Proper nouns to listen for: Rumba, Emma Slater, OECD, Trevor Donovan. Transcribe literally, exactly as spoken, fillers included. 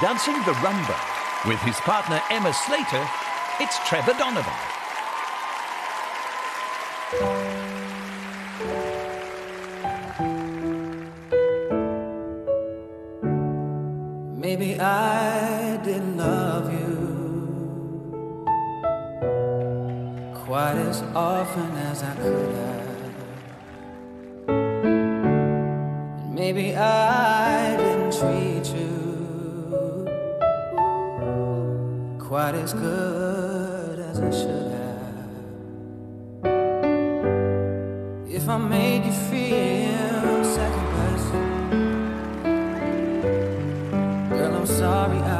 Dancing the Rumba. With his partner Emma Slater, it's Trevor Donovan. Maybe I didn't love you quite as often as I could have. Maybe I didn't treat you quite as good as I should. If I made you feel second best, girl, I'm sorry I